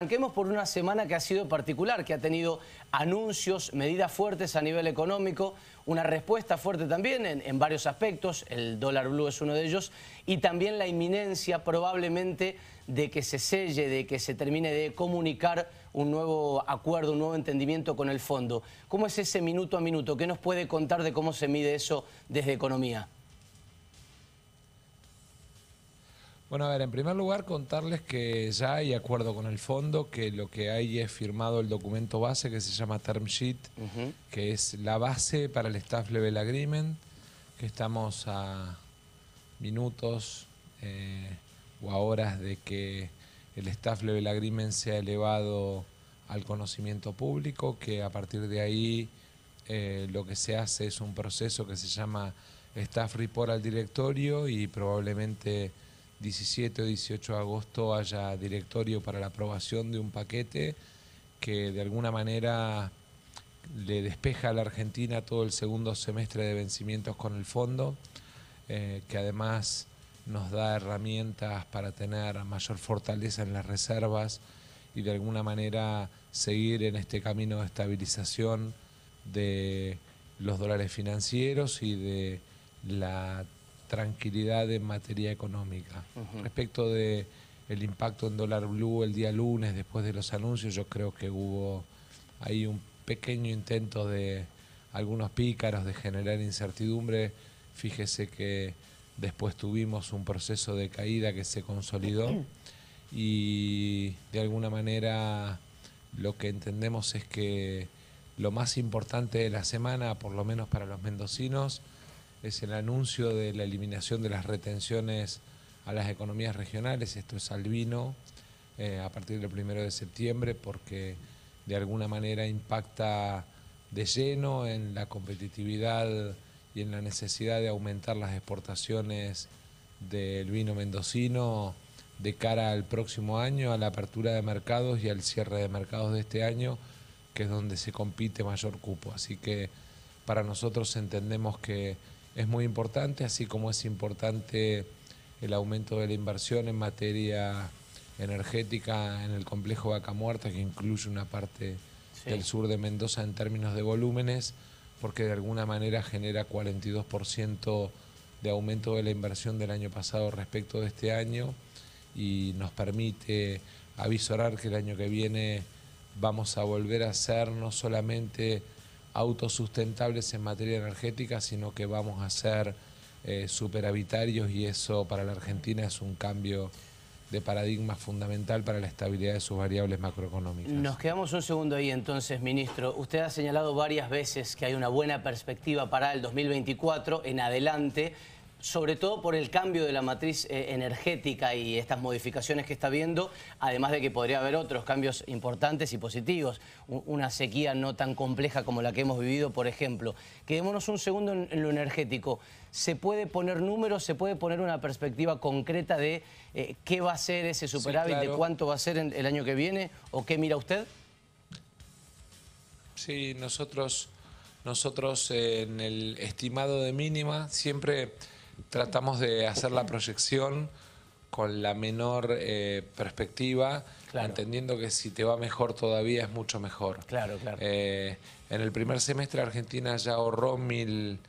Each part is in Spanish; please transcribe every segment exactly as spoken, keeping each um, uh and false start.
Arranquemos por una semana que ha sido particular, que ha tenido anuncios, medidas fuertes a nivel económico, una respuesta fuerte también en, en varios aspectos, el dólar blue es uno de ellos, y también la inminencia probablemente de que se selle, de que se termine de comunicar un nuevo acuerdo, un nuevo entendimiento con el fondo. ¿Cómo es ese minuto a minuto? ¿Qué nos puede contar de cómo se mide eso desde economía? Bueno, a ver, en primer lugar contarles que ya hay acuerdo con el fondo, que lo que hay es firmado el documento base que se llama term sheet, uh-huh. que es la base para el Staff Level Agreement, que estamos a minutos eh, o a horas de que el Staff Level Agreement sea elevado al conocimiento público, que a partir de ahí eh, lo que se hace es un proceso que se llama Staff Report al directorio y probablemente diecisiete o dieciocho de agosto haya directorio para la aprobación de un paquete que de alguna manera le despeja a la Argentina todo el segundo semestre de vencimientos con el fondo, eh, que además nos da herramientas para tener mayor fortaleza en las reservas y de alguna manera seguir en este camino de estabilización de los dólares financieros y de la tranquilidad en materia económica. Uh-huh. Respecto de el impacto en dólar blue el día lunes después de los anuncios, yo creo que hubo ahí un pequeño intento de algunos pícaros de generar incertidumbre. Fíjese que después tuvimos un proceso de caída que se consolidó y de alguna manera lo que entendemos es que lo más importante de la semana, por lo menos para los mendocinos, es el anuncio de la eliminación de las retenciones a las economías regionales. Esto es al vino eh, a partir del primero de septiembre porque de alguna manera impacta de lleno en la competitividad y en la necesidad de aumentar las exportaciones del vino mendocino de cara al próximo año, a la apertura de mercados y al cierre de mercados de este año, que es donde se compite mayor cupo. Así que para nosotros entendemos que es muy importante, así como es importante el aumento de la inversión en materia energética en el complejo Vaca Muerta, que incluye una parte sí. del sur de Mendoza en términos de volúmenes, porque de alguna manera genera cuarenta y dos por ciento de aumento de la inversión del año pasado respecto de este año y nos permite avisorar que el año que viene vamos a volver a ser no solamente autosustentables en materia energética, sino que vamos a ser eh, superhabitarios y eso para la Argentina es un cambio de paradigma fundamental para la estabilidad de sus variables macroeconómicas. Nos quedamos un segundo ahí entonces, ministro. Usted ha señalado varias veces que hay una buena perspectiva para el dos mil veinticuatro en adelante, sobre todo por el cambio de la matriz eh, energética y estas modificaciones que está viendo, además de que podría haber otros cambios importantes y positivos, un, una sequía no tan compleja como la que hemos vivido, por ejemplo. Quedémonos un segundo en, en lo energético. ¿Se puede poner números, se puede poner una perspectiva concreta de eh, qué va a ser ese superávit, sí, claro. de cuánto va a ser en, el año que viene, o qué mira usted? Sí, nosotros, nosotros eh, en el estimado de mínima siempre tratamos de hacer la proyección con la menor eh, perspectiva, claro. entendiendo que si te va mejor todavía es mucho mejor. Claro, claro. Eh, en el primer semestre Argentina ya ahorró mil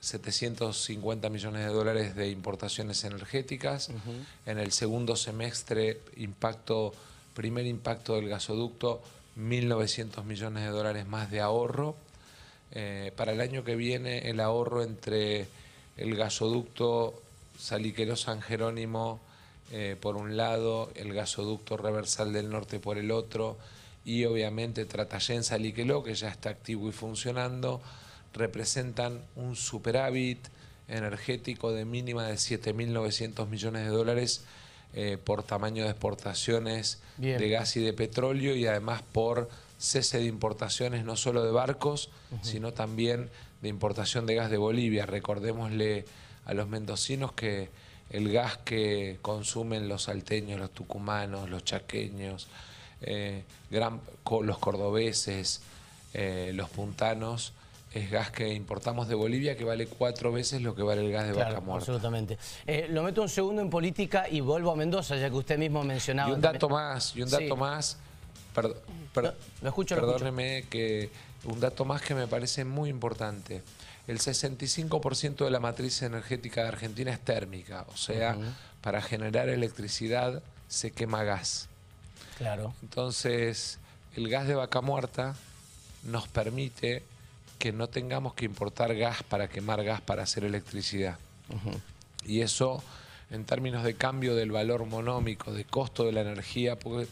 setecientos cincuenta millones de dólares de importaciones energéticas. Uh-huh. En el segundo semestre, impacto, primer impacto del gasoducto, mil novecientos millones de dólares más de ahorro. Eh, para el año que viene el ahorro entre el gasoducto Saliqueló-San Jerónimo eh, por un lado, el gasoducto Reversal del Norte por el otro y obviamente Tratayén-Saliqueló, que ya está activo y funcionando, representan un superávit energético de mínima de siete mil novecientos millones de dólares eh, por tamaño de exportaciones Bien. de gas y de petróleo y además por cese de importaciones no solo de barcos, uh-huh. sino también de importación de gas de Bolivia. Recordémosle a los mendocinos que el gas que consumen los salteños, los tucumanos, los chaqueños, eh, gran, los cordobeses, eh, los puntanos, es gas que importamos de Bolivia, que vale cuatro veces lo que vale el gas de claro, Vaca Muerta. Absolutamente. Eh, lo meto un segundo en política y vuelvo a Mendoza, ya que usted mismo mencionaba. Y un dato más, y un dato sí. más, perdón, per, no, lo escucho, perdóneme, lo escucho. que un dato más que me parece muy importante. El sesenta y cinco por ciento de la matriz energética de Argentina es térmica, o sea, uh-huh. para generar electricidad se quema gas. Claro. Entonces, el gas de Vaca Muerta nos permite que no tengamos que importar gas para quemar gas para hacer electricidad. Uh-huh. Y eso, en términos de cambio del valor monómico, de costo de la energía, porque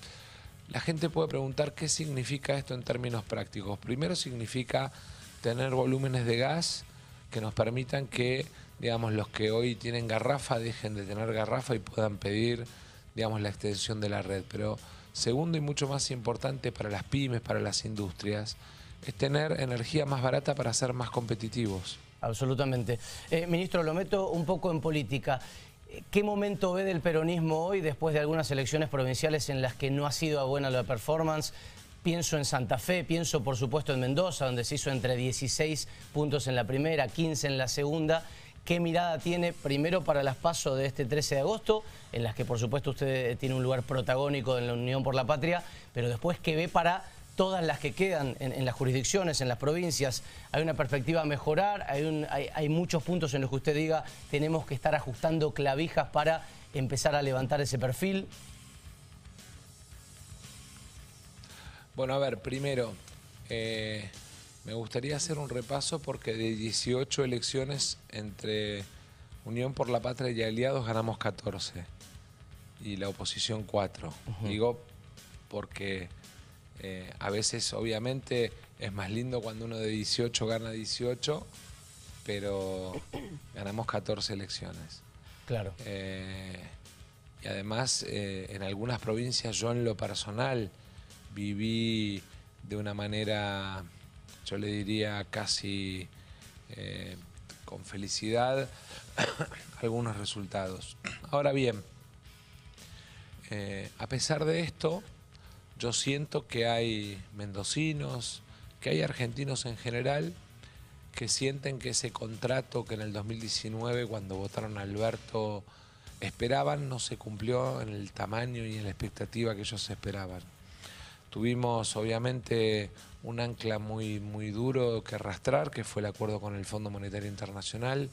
la gente puede preguntar qué significa esto en términos prácticos. Primero significa tener volúmenes de gas que nos permitan que, digamos, los que hoy tienen garrafa dejen de tener garrafa y puedan pedir, digamos, la extensión de la red. Pero segundo y mucho más importante para las pymes, para las industrias, es tener energía más barata para ser más competitivos. Absolutamente. Eh, ministro, lo meto un poco en política. ¿Qué momento ve del peronismo hoy después de algunas elecciones provinciales en las que no ha sido buena la performance? Pienso en Santa Fe, pienso por supuesto en Mendoza, donde se hizo entre dieciséis puntos en la primera, quince en la segunda. ¿Qué mirada tiene primero para las PASO de este trece de agosto, en las que por supuesto usted tiene un lugar protagónico en la Unión por la Patria, pero después qué ve para todas las que quedan en, en las jurisdicciones, en las provincias? ¿Hay una perspectiva a mejorar? ¿Hay, un, hay, hay muchos puntos en los que usted diga tenemos que estar ajustando clavijas para empezar a levantar ese perfil? Bueno, a ver, primero, eh, me gustaría hacer un repaso porque de dieciocho elecciones entre Unión por la Patria y Aliados ganamos catorce y la oposición cuatro. Uh-huh. Digo porque eh, a veces obviamente es más lindo cuando uno de dieciocho gana dieciocho, pero ganamos catorce elecciones. Claro. Eh, y además eh, en algunas provincias yo en lo personal viví de una manera, yo le diría casi eh, con felicidad, algunos resultados. Ahora bien, eh, a pesar de esto, yo siento que hay mendocinos, que hay argentinos en general, que sienten que ese contrato que en el dos mil diecinueve, cuando votaron a Alberto, esperaban, no se cumplió en el tamaño y en la expectativa que ellos esperaban. Tuvimos obviamente un ancla muy, muy duro que arrastrar, que fue el acuerdo con el Fondo Monetario Internacional,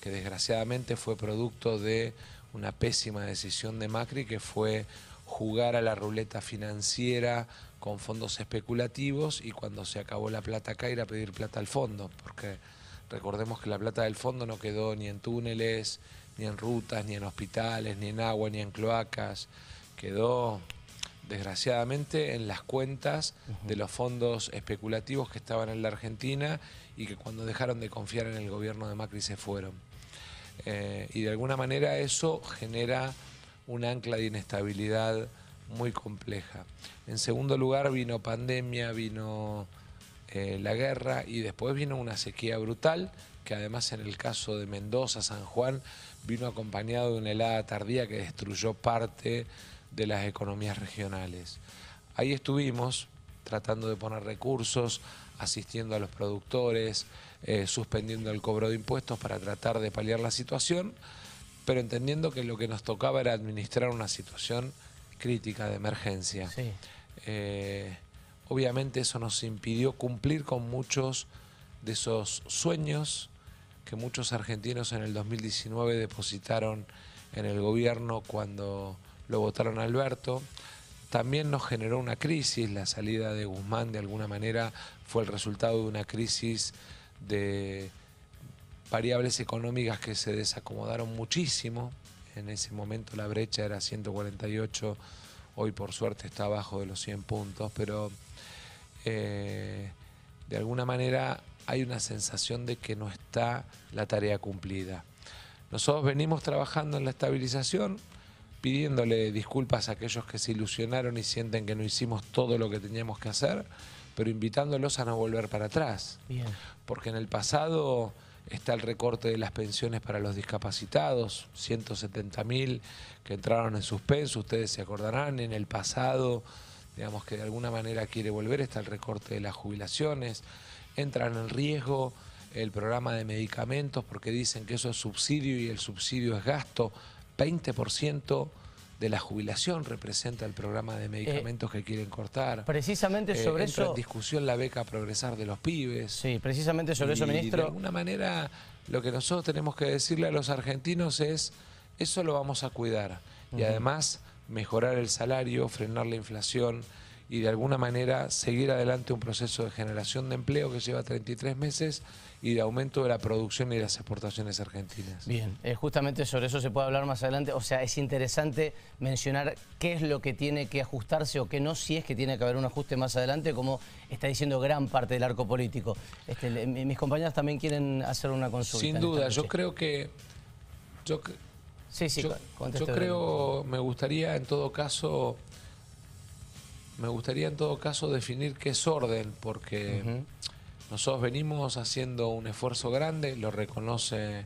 que desgraciadamente fue producto de una pésima decisión de Macri, que fue jugar a la ruleta financiera con fondos especulativos y cuando se acabó la plata acá ir a pedir plata al fondo, porque recordemos que la plata del fondo no quedó ni en túneles, ni en rutas, ni en hospitales, ni en agua, ni en cloacas, quedó desgraciadamente en las cuentas uh-huh. de los fondos especulativos que estaban en la Argentina y que cuando dejaron de confiar en el gobierno de Macri se fueron. Eh, y de alguna manera eso genera un ancla de inestabilidad muy compleja. En segundo lugar vino pandemia, vino eh, la guerra y después vino una sequía brutal que además en el caso de Mendoza, San Juan, vino acompañado de una helada tardía que destruyó parte de las economías regionales. Ahí estuvimos tratando de poner recursos, asistiendo a los productores, eh, suspendiendo el cobro de impuestos para tratar de paliar la situación, pero entendiendo que lo que nos tocaba era administrar una situación crítica de emergencia. Sí. Eh, obviamente eso nos impidió cumplir con muchos de esos sueños que muchos argentinos en el dos mil diecinueve depositaron en el gobierno cuando lo votaron a Alberto. También nos generó una crisis, la salida de Guzmán de alguna manera fue el resultado de una crisis de variables económicas que se desacomodaron muchísimo. En ese momento la brecha era ciento cuarenta y ocho, hoy por suerte está abajo de los cien puntos, pero eh, de alguna manera hay una sensación de que no está la tarea cumplida. Nosotros venimos trabajando en la estabilización, pidiéndole disculpas a aquellos que se ilusionaron y sienten que no hicimos todo lo que teníamos que hacer, pero invitándolos a no volver para atrás. Bien. Porque en el pasado está el recorte de las pensiones para los discapacitados, ciento setenta mil que entraron en suspenso, ustedes se acordarán, en el pasado, digamos que de alguna manera quiere volver, está el recorte de las jubilaciones, entran en riesgo el programa de medicamentos porque dicen que eso es subsidio y el subsidio es gasto. veinte por ciento de la jubilación representa el programa de medicamentos eh, que quieren cortar. Precisamente sobre eh, eso... Entra en discusión la beca Progresar de los pibes. Sí, precisamente sobre y, eso, ministro. De alguna manera, lo que nosotros tenemos que decirle a los argentinos es, eso lo vamos a cuidar. Uh-huh. Y además, mejorar el salario, frenar la inflación y de alguna manera seguir adelante un proceso de generación de empleo que lleva treinta y tres meses y de aumento de la producción y de las exportaciones argentinas. Bien, eh, justamente sobre eso se puede hablar más adelante. O sea, es interesante mencionar qué es lo que tiene que ajustarse o qué no, si es que tiene que haber un ajuste más adelante, como está diciendo gran parte del arco político. Este, le, mis compañeras también quieren hacer una consulta. Sin duda, yo creo que... Yo, sí, sí, yo, yo creo, me gustaría en todo caso... Me gustaría en todo caso definir qué es orden, porque uh-huh. nosotros venimos haciendo un esfuerzo grande, lo reconoce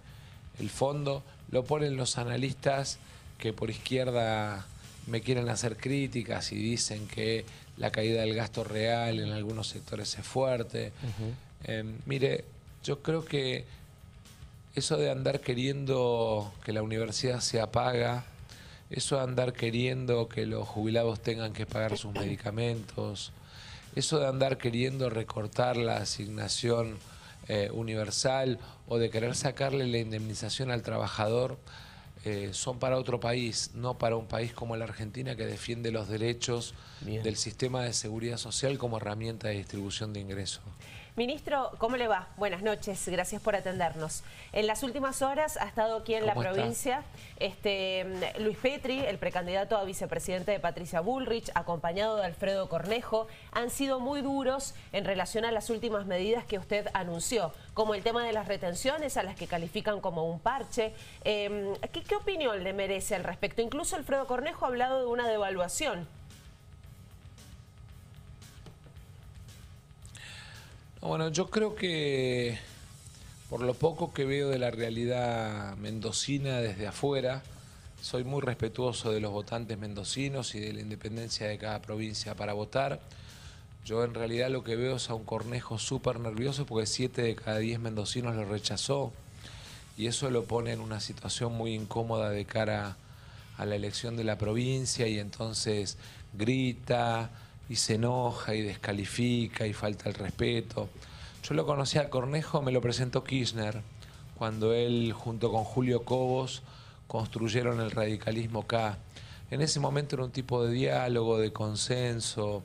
el fondo, lo ponen los analistas que por izquierda me quieren hacer críticas y dicen que la caída del gasto real en algunos sectores es fuerte. Uh-huh. eh, mire, yo creo que eso de andar queriendo que la universidad sea paga, eso de andar queriendo que los jubilados tengan que pagar sus medicamentos, eso de andar queriendo recortar la asignación eh, universal o de querer sacarle la indemnización al trabajador, eh, son para otro país, no para un país como la Argentina que defiende los derechos Bien. Del sistema de seguridad social como herramienta de distribución de ingresos. Ministro, ¿cómo le va? Buenas noches, gracias por atendernos. En las últimas horas ha estado aquí en la provincia este, Luis Petri, el precandidato a vicepresidente de Patricia Bullrich, acompañado de Alfredo Cornejo. Han sido muy duros en relación a las últimas medidas que usted anunció, como el tema de las retenciones, a las que califican como un parche. Eh, ¿qué, qué opinión le merece al respecto? Incluso Alfredo Cornejo ha hablado de una devaluación. Bueno, yo creo que por lo poco que veo de la realidad mendocina desde afuera, soy muy respetuoso de los votantes mendocinos y de la independencia de cada provincia para votar. Yo en realidad lo que veo es a un Cornejo súper nervioso porque siete de cada diez mendocinos lo rechazó y eso lo pone en una situación muy incómoda de cara a la elección de la provincia y entonces grita y se enoja y descalifica y falta el respeto. Yo lo conocí a Cornejo, me lo presentó Kirchner, cuando él junto con Julio Cobos construyeron el radicalismo K. En ese momento era un tipo de diálogo, de consenso,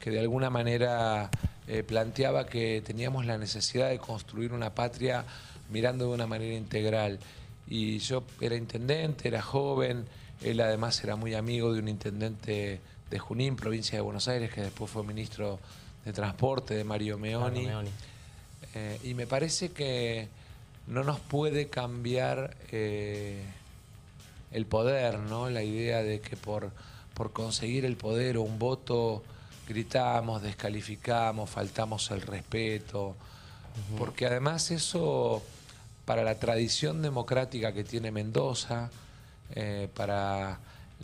que de alguna manera eh, planteaba que teníamos la necesidad de construir una patria mirando de una manera integral. Y yo era intendente, era joven, él además era muy amigo de un intendente de Junín, provincia de Buenos Aires, que después fue ministro de Transporte, de Mario Meoni. Mario Meoni. Eh, y me parece que no nos puede cambiar eh, el poder, ¿no? La idea de que por, por conseguir el poder o un voto gritamos, descalificamos, faltamos el respeto. Uh-huh. Porque además eso, para la tradición democrática que tiene Mendoza, eh, para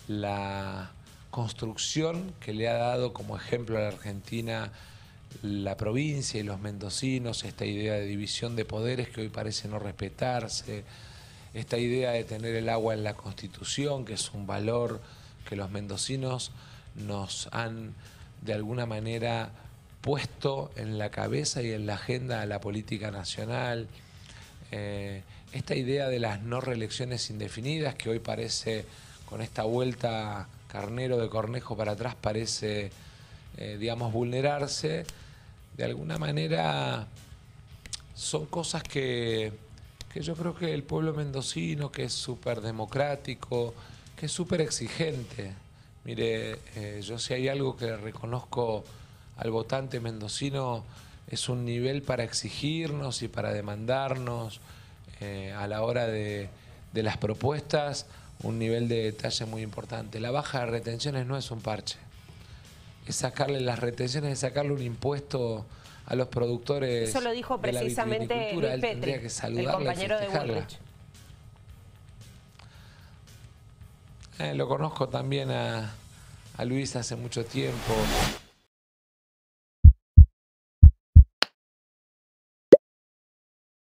la construcción que le ha dado como ejemplo a la Argentina la provincia y los mendocinos, esta idea de división de poderes que hoy parece no respetarse, esta idea de tener el agua en la Constitución, que es un valor que los mendocinos nos han de alguna manera puesto en la cabeza y en la agenda de la política nacional, eh, esta idea de las no reelecciones indefinidas que hoy parece con esta vuelta carnero de Cornejo para atrás parece, eh, digamos, vulnerarse. De alguna manera son cosas que, que yo creo que el pueblo mendocino, que es súper democrático, que es súper exigente. Mire, eh, yo si hay algo que reconozco al votante mendocino es un nivel para exigirnos y para demandarnos eh, a la hora de, de las propuestas, un nivel de detalle muy importante. La baja de retenciones no es un parche. Es sacarle las retenciones, es sacarle un impuesto a los productores. Eso lo dijo precisamente de la viticultura. Luis Petri, él tendría que saludarla y festejarla. Eh, lo conozco también a, a Luis hace mucho tiempo.